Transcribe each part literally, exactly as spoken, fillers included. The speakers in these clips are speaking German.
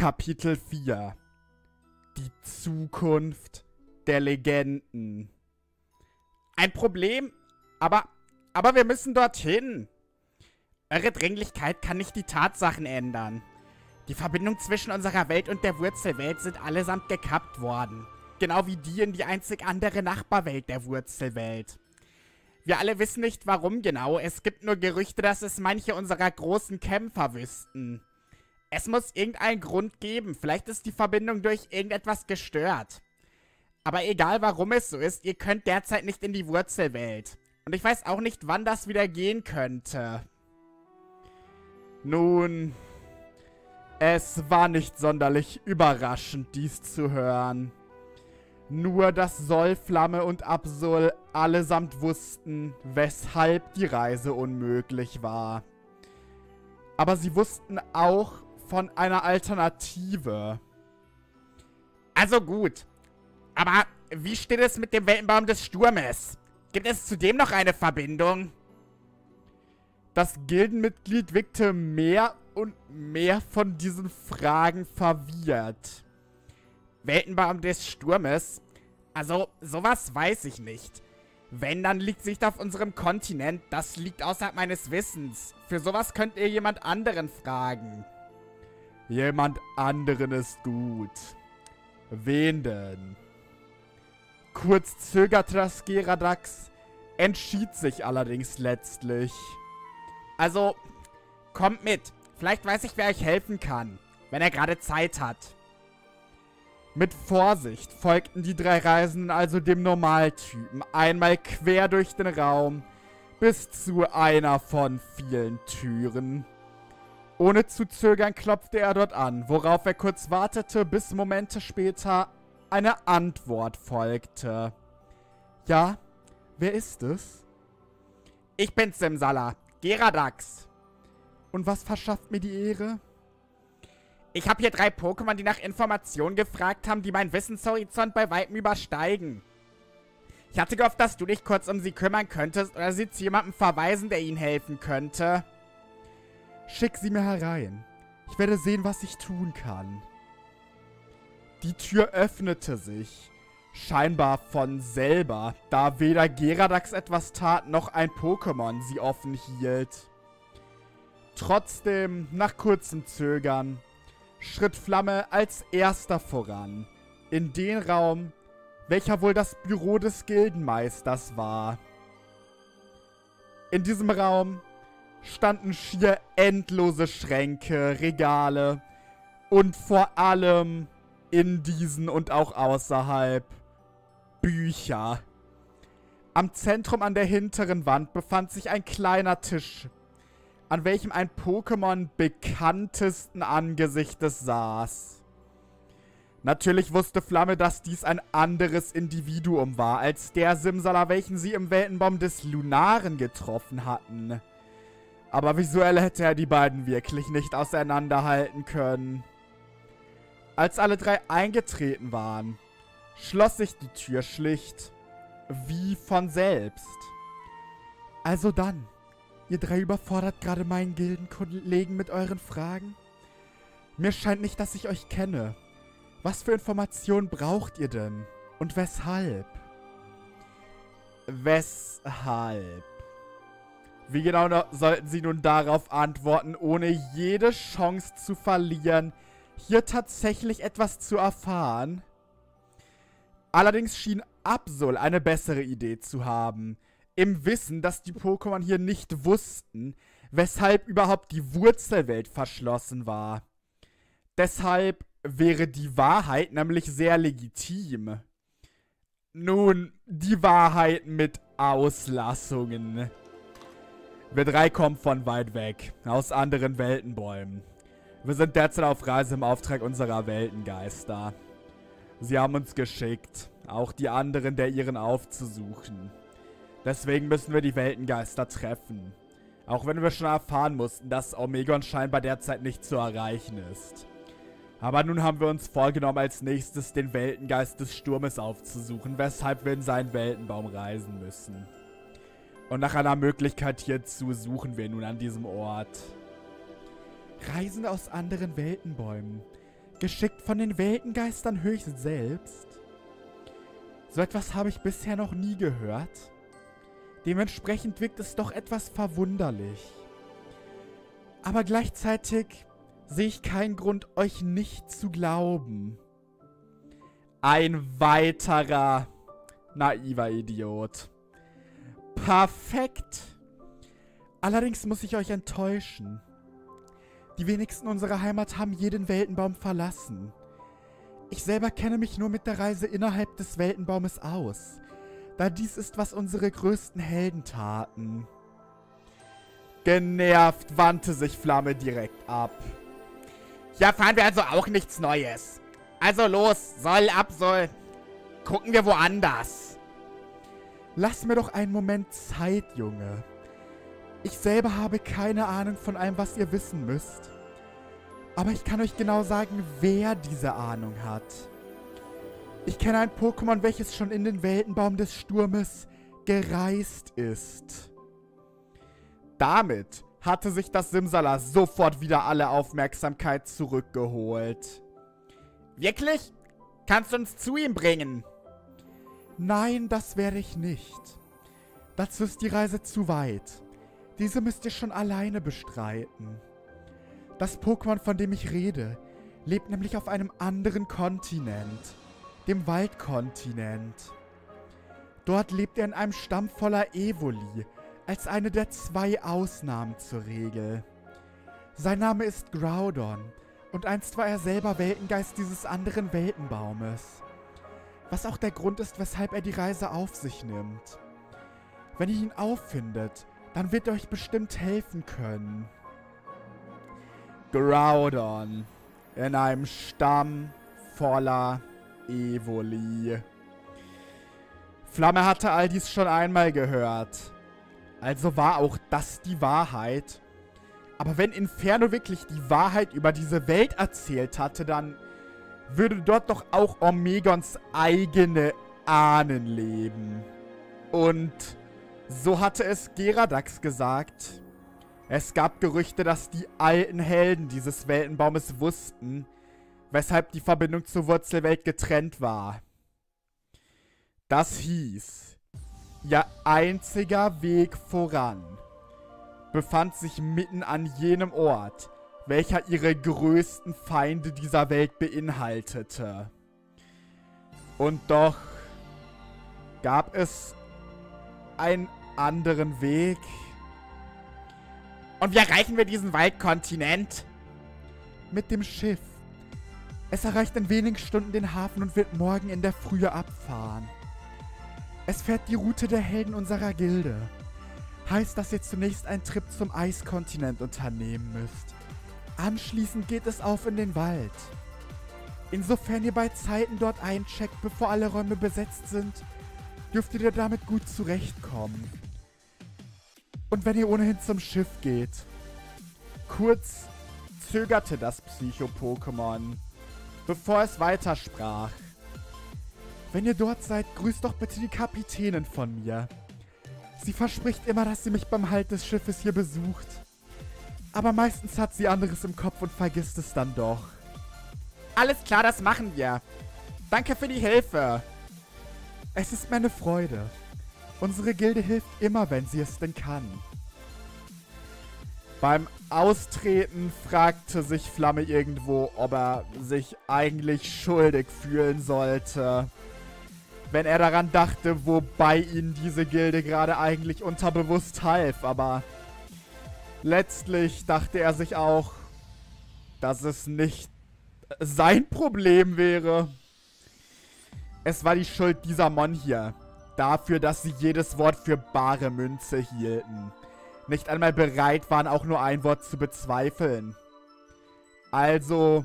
Kapitel vier. Die Zukunft der Legenden. Ein Problem, aber, aber wir müssen dorthin. Eure Dringlichkeit kann nicht die Tatsachen ändern. Die Verbindung zwischen unserer Welt und der Wurzelwelt sind allesamt gekappt worden. Genau wie die in die einzig andere Nachbarwelt der Wurzelwelt. Wir alle wissen nicht, warum genau. Es gibt nur Gerüchte, dass es manche unserer großen Kämpfer wüssten. Es muss irgendeinen Grund geben. Vielleicht ist die Verbindung durch irgendetwas gestört. Aber egal, warum es so ist, ihr könnt derzeit nicht in die Wurzelwelt. Und ich weiß auch nicht, wann das wieder gehen könnte. Nun, es war nicht sonderlich überraschend, dies zu hören. Nur, dass Solflamme und Absol allesamt wussten, weshalb die Reise unmöglich war. Aber sie wussten auch von einer Alternative. Also gut. Aber wie steht es mit dem Weltenbaum des Sturmes? Gibt es zudem noch eine Verbindung? Das Gildenmitglied wirkte mehr und mehr von diesen Fragen verwirrt. Weltenbaum des Sturmes? Also, sowas weiß ich nicht. Wenn, dann liegt es nicht auf unserem Kontinent. Das liegt außerhalb meines Wissens. Für sowas könnt ihr jemand anderen fragen. Jemand anderen ist gut. Wen denn? Kurz zögerte das Geradax, entschied sich allerdings letztlich. Also, kommt mit. Vielleicht weiß ich, wer euch helfen kann, wenn er gerade Zeit hat. Mit Vorsicht folgten die drei Reisenden also dem Normaltypen einmal quer durch den Raum bis zu einer von vielen Türen. Ohne zu zögern klopfte er dort an, worauf er kurz wartete, bis Momente später eine Antwort folgte. Ja, wer ist es? Ich bin Simsala, Geradax. Und was verschafft mir die Ehre? Ich habe hier drei Pokémon, die nach Informationen gefragt haben, die meinen Wissenshorizont bei Weitem übersteigen. Ich hatte gehofft, dass du dich kurz um sie kümmern könntest oder sie zu jemandem verweisen, der ihnen helfen könnte. Schick sie mir herein. Ich werde sehen, was ich tun kann. Die Tür öffnete sich. Scheinbar von selber, da weder Geradax etwas tat, noch ein Pokémon sie offen hielt. Trotzdem, nach kurzem Zögern, schritt Flamme als erster voran, in den Raum, welcher wohl das Büro des Gildenmeisters war. In diesem Raum standen schier endlose Schränke, Regale und vor allem in diesen und auch außerhalb Bücher. Am Zentrum an der hinteren Wand befand sich ein kleiner Tisch, an welchem ein Pokémon bekanntesten Angesichtes saß. Natürlich wusste Flamme, dass dies ein anderes Individuum war, als der Simsala, welchen sie im Weltenbaum des Lunaren getroffen hatten. Aber visuell hätte er die beiden wirklich nicht auseinanderhalten können. Als alle drei eingetreten waren, schloss sich die Tür schlicht wie von selbst. Also dann. Ihr drei überfordert gerade meinen Gildenkollegen mit euren Fragen? Mir scheint nicht, dass ich euch kenne. Was für Informationen braucht ihr denn? Und weshalb? Weshalb? Wie genau sollten sie nun darauf antworten, ohne jede Chance zu verlieren, hier tatsächlich etwas zu erfahren? Allerdings schien Absol eine bessere Idee zu haben. Im Wissen, dass die Pokémon hier nicht wussten, weshalb überhaupt die Wurzelwelt verschlossen war. Deshalb wäre die Wahrheit nämlich sehr legitim. Nun, die Wahrheit mit Auslassungen. Wir drei kommen von weit weg, aus anderen Weltenbäumen. Wir sind derzeit auf Reise im Auftrag unserer Weltengeister. Sie haben uns geschickt, auch die anderen der ihren aufzusuchen. Deswegen müssen wir die Weltengeister treffen. Auch wenn wir schon erfahren mussten, dass Omegon scheinbar derzeit nicht zu erreichen ist. Aber nun haben wir uns vorgenommen, als nächstes den Weltengeist des Sturmes aufzusuchen, weshalb wir in seinen Weltenbaum reisen müssen. Und nach einer Möglichkeit hierzu suchen wir nun an diesem Ort. Reisende aus anderen Weltenbäumen. geschickt von den Weltengeistern höchst selbst. So etwas habe ich bisher noch nie gehört. Dementsprechend wirkt es doch etwas verwunderlich. Aber gleichzeitig sehe ich keinen Grund, euch nicht zu glauben. Ein weiterer naiver Idiot. Perfekt. Allerdings muss ich euch enttäuschen. Die wenigsten unserer Heimat haben jeden Weltenbaum verlassen. Ich selber kenne mich nur mit der Reise innerhalb des Weltenbaumes aus, da dies ist, was unsere größten Helden taten. Genervt wandte sich Flamme direkt ab. Hier erfahren wir also auch nichts Neues. Also los, soll ab, soll. Gucken wir woanders. Lass mir doch einen Moment Zeit, Junge. Ich selber habe keine Ahnung von allem, was ihr wissen müsst. Aber ich kann euch genau sagen, wer diese Ahnung hat. Ich kenne ein Pokémon, welches schon in den Weltenbaum des Sturmes gereist ist. Damit hatte sich das Simsala sofort wieder alle Aufmerksamkeit zurückgeholt. Wirklich? Kannst du uns zu ihm bringen? Nein, das werde ich nicht. Dazu ist die Reise zu weit. Diese müsst ihr schon alleine bestreiten. Das Pokémon, von dem ich rede, lebt nämlich auf einem anderen Kontinent, dem Waldkontinent. Dort lebt er in einem Stamm voller Evoli, als eine der zwei Ausnahmen zur Regel. Sein Name ist Groudon und einst war er selber Weltengeist dieses anderen Weltenbaumes, was auch der Grund ist, weshalb er die Reise auf sich nimmt. Wenn ihr ihn auffindet, dann wird er euch bestimmt helfen können. Groudon in einem Stamm voller Evoli. Flamme hatte all dies schon einmal gehört. Also war auch das die Wahrheit. Aber wenn Inferno wirklich die Wahrheit über diese Welt erzählt hatte, dann würde dort doch auch Omegons eigene Ahnen leben. Und so hatte es Geradax gesagt. Es gab Gerüchte, dass die alten Helden dieses Weltenbaumes wussten, weshalb die Verbindung zur Wurzelwelt getrennt war. Das hieß, ihr einziger Weg voran befand sich mitten an jenem Ort, welcher ihre größten Feinde dieser Welt beinhaltete. Und doch gab es einen anderen Weg. Und wie erreichen wir diesen Waldkontinent? Mit dem Schiff. Es erreicht in wenigen Stunden den Hafen und wird morgen in der Frühe abfahren. Es fährt die Route der Helden unserer Gilde. Heißt, dass ihr zunächst einen Trip zum Eiskontinent unternehmen müsst. Anschließend geht es auf in den Wald. Insofern ihr bei Zeiten dort eincheckt, bevor alle Räume besetzt sind, dürft ihr damit gut zurechtkommen. Und wenn ihr ohnehin zum Schiff geht. Kurz zögerte das Psycho-Pokémon, bevor es weitersprach. Wenn ihr dort seid, grüßt doch bitte die Kapitänin von mir. Sie verspricht immer, dass sie mich beim Halt des Schiffes hier besucht. Aber meistens hat sie anderes im Kopf und vergisst es dann doch. Alles klar, das machen wir. Danke für die Hilfe. Es ist mir eine Freude. Unsere Gilde hilft immer, wenn sie es denn kann. Beim Austreten fragte sich Flamme irgendwo, ob er sich eigentlich schuldig fühlen sollte, wenn er daran dachte, wobei ihnen diese Gilde gerade eigentlich unterbewusst half. Aber letztlich dachte er sich auch, dass es nicht sein Problem wäre. Es war die Schuld dieser Mon hier. Dafür, dass sie jedes Wort für bare Münze hielten. Nicht einmal bereit waren, auch nur ein Wort zu bezweifeln. Also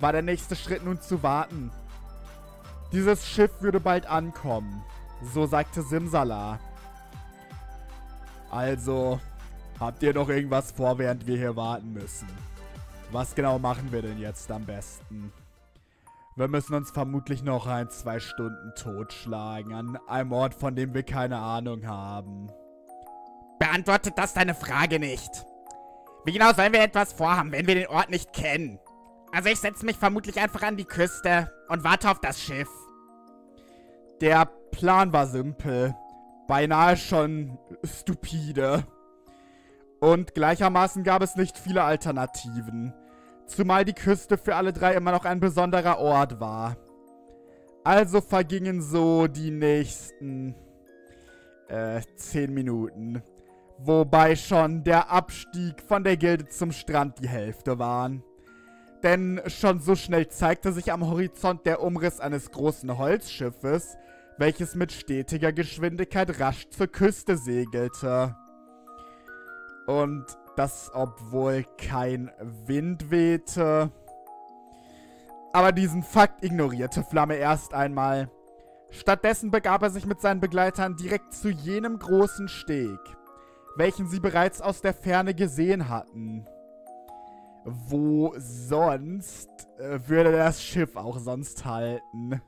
war der nächste Schritt nun zu warten. Dieses Schiff würde bald ankommen. So sagte Simsala. Also, habt ihr noch irgendwas vor, während wir hier warten müssen? Was genau machen wir denn jetzt am besten? Wir müssen uns vermutlich noch ein, zwei Stunden totschlagen an einem Ort, von dem wir keine Ahnung haben. Beantwortet das deine Frage nicht. Wie genau sollen wir etwas vorhaben, wenn wir den Ort nicht kennen? Also ich setze mich vermutlich einfach an die Küste und warte auf das Schiff. Der Plan war simpel. Beinahe schon stupide. Und gleichermaßen gab es nicht viele Alternativen. Zumal die Küste für alle drei immer noch ein besonderer Ort war. Also vergingen so die nächsten äh, zehn Minuten. Wobei schon der Abstieg von der Gilde zum Strand die Hälfte waren. Denn schon so schnell zeigte sich am Horizont der Umriss eines großen Holzschiffes, welches mit stetiger Geschwindigkeit rasch zur Küste segelte. Und das, obwohl kein Wind wehte. Aber diesen Fakt ignorierte Flamme erst einmal. Stattdessen begab er sich mit seinen Begleitern direkt zu jenem großen Steg, welchen sie bereits aus der Ferne gesehen hatten. Wo sonst äh, würde das Schiff auch sonst halten?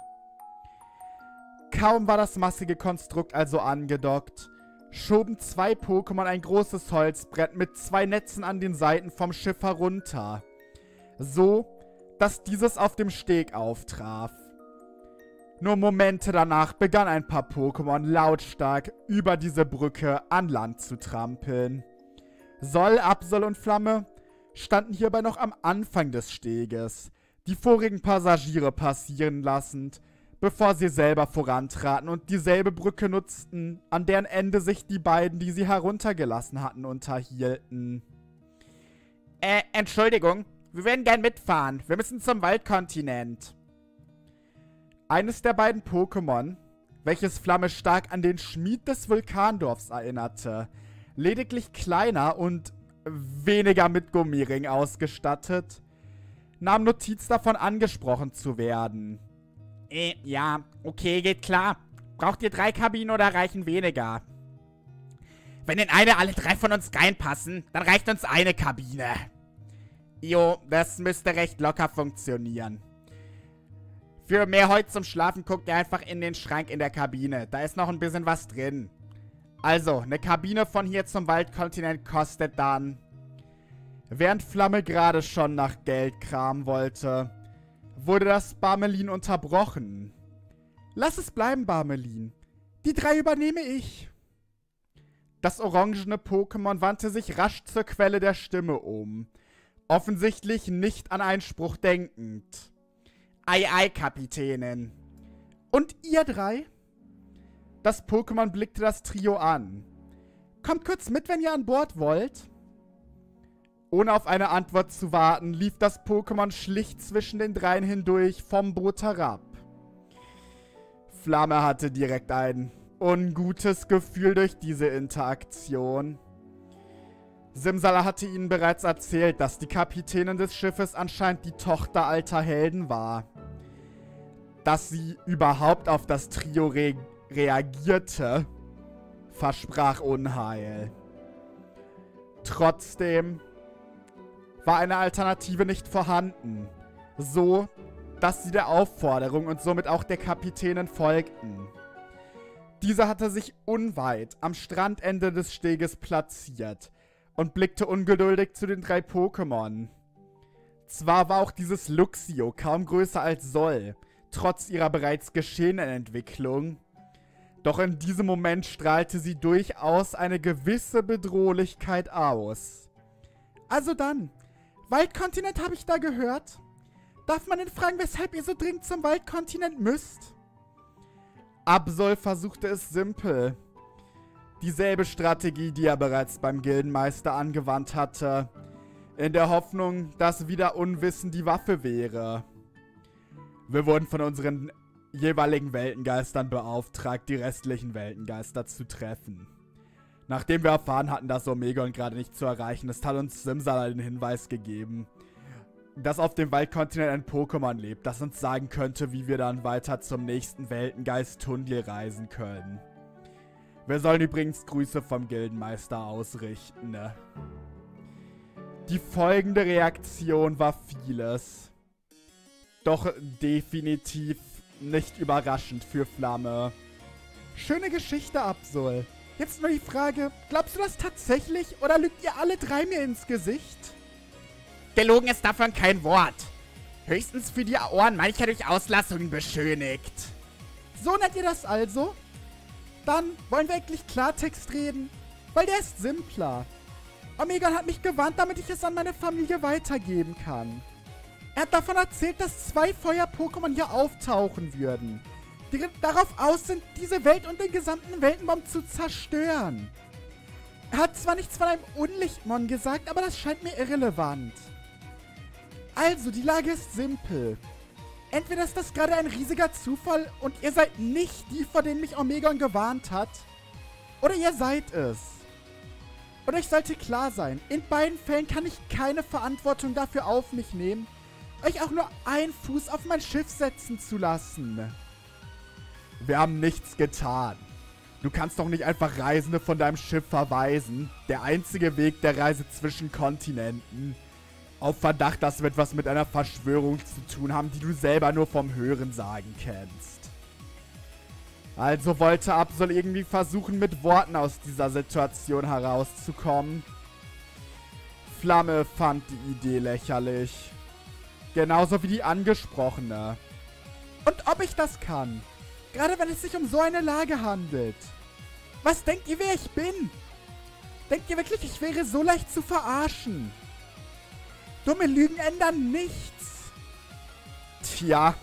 Kaum war das massige Konstrukt also angedockt, schoben zwei Pokémon ein großes Holzbrett mit zwei Netzen an den Seiten vom Schiff herunter, so dass dieses auf dem Steg auftraf. Nur Momente danach begann ein paar Pokémon lautstark über diese Brücke an Land zu trampeln. Sol, Absol und Flamme standen hierbei noch am Anfang des Steges, die vorigen Passagiere passieren lassend, bevor sie selber vorantraten und dieselbe Brücke nutzten, an deren Ende sich die beiden, die sie heruntergelassen hatten, unterhielten. Äh, Entschuldigung, wir würden gern mitfahren. Wir müssen zum Waldkontinent. Eines der beiden Pokémon, welches Flamme stark an den Schmied des Vulkandorfs erinnerte, lediglich kleiner und weniger mit Gummiring ausgestattet, nahm Notiz davon, angesprochen zu werden. Äh, ja, okay, geht klar. Braucht ihr drei Kabinen oder reichen weniger? Wenn in eine alle drei von uns reinpassen, dann reicht uns eine Kabine. Jo, das müsste recht locker funktionieren. Für mehr Holz zum Schlafen guckt ihr einfach in den Schrank in der Kabine. Da ist noch ein bisschen was drin. Also, eine Kabine von hier zum Waldkontinent kostet dann... Während Flamme gerade schon nach Geld kramen wollte, wurde das Barmelin unterbrochen. Lass es bleiben, Barmelin. Die drei übernehme ich. Das orangene Pokémon wandte sich rasch zur Quelle der Stimme um. Offensichtlich nicht an Einspruch denkend. Ei, ei, Kapitänin. Und ihr drei? Das Pokémon blickte das Trio an. Kommt kurz mit, wenn ihr an Bord wollt. Ohne auf eine Antwort zu warten, lief das Pokémon schlicht zwischen den dreien hindurch vom Boot herab. Flamme hatte direkt ein ungutes Gefühl durch diese Interaktion. Simsala hatte ihnen bereits erzählt, dass die Kapitänin des Schiffes anscheinend die Tochter alter Helden war. Dass sie überhaupt auf das Trio re- reagierte, versprach Unheil. Trotzdem war eine Alternative nicht vorhanden, so dass sie der Aufforderung und somit auch der Kapitänin folgten. Diese hatte sich unweit am Strandende des Steges platziert und blickte ungeduldig zu den drei Pokémon. Zwar war auch dieses Luxio kaum größer als Sol, trotz ihrer bereits geschehenen Entwicklung, doch in diesem Moment strahlte sie durchaus eine gewisse Bedrohlichkeit aus. Also dann, Waldkontinent habe ich da gehört. Darf man denn fragen, weshalb ihr so dringend zum Waldkontinent müsst? Absol versuchte es simpel. Dieselbe Strategie, die er bereits beim Gildenmeister angewandt hatte, in der Hoffnung, dass wieder Unwissen die Waffe wäre. Wir wurden von unseren jeweiligen Weltengeistern beauftragt, die restlichen Weltengeister zu treffen. Nachdem wir erfahren hatten, dass Omegon gerade nicht zu erreichen ist, hat uns Simsala den Hinweis gegeben, dass auf dem Waldkontinent ein Pokémon lebt, das uns sagen könnte, wie wir dann weiter zum nächsten Weltengeist Tundli reisen können. Wir sollen übrigens Grüße vom Gildenmeister ausrichten, ne? Die folgende Reaktion war vieles. Doch definitiv nicht überraschend für Flamme. Schöne Geschichte, Absol. Jetzt nur die Frage, glaubst du das tatsächlich oder lügt ihr alle drei mir ins Gesicht? Gelogen ist davon kein Wort. höchstens für die Ohren mancher durch Auslassungen beschönigt. So nennt ihr das also? Dann wollen wir endlich Klartext reden, weil der ist simpler. Omegon hat mich gewarnt, damit ich es an meine Familie weitergeben kann. Er hat davon erzählt, dass zwei Feuer-Pokémon hier auftauchen würden, die darauf aus sind, diese Welt und den gesamten Weltenbaum zu zerstören. Er hat zwar nichts von einem Unlichtmon gesagt, aber das scheint mir irrelevant. Also, die Lage ist simpel. Entweder ist das gerade ein riesiger Zufall und ihr seid nicht die, vor denen mich Omegon gewarnt hat, oder ihr seid es. Und euch sollte klar sein, in beiden Fällen kann ich keine Verantwortung dafür auf mich nehmen, euch auch nur einen Fuß auf mein Schiff setzen zu lassen. Wir haben nichts getan. Du kannst doch nicht einfach Reisende von deinem Schiff verweisen. Der einzige Weg der Reise zwischen Kontinenten. Auf Verdacht, dass wir etwas mit einer Verschwörung zu tun haben, die du selber nur vom Hörensagen kennst. Also wollte Ab soll irgendwie versuchen, mit Worten aus dieser Situation herauszukommen. Flamme fand die Idee lächerlich. Genauso wie die Angesprochene. Und ob ich das kann? Gerade wenn es sich um so eine Lage handelt. Was denkt ihr, wer ich bin? Denkt ihr wirklich, ich wäre so leicht zu verarschen? Dumme Lügen ändern nichts. Tja.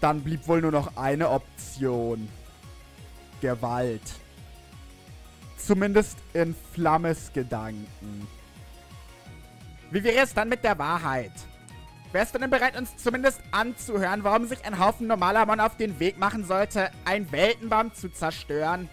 Dann blieb wohl nur noch eine Option. Gewalt. Zumindest in Flammes Gedanken. Wie wäre es dann mit der Wahrheit? Wärst du denn bereit, uns zumindest anzuhören, warum sich ein Haufen normaler Mon auf den Weg machen sollte, einen Weltenbaum zu zerstören?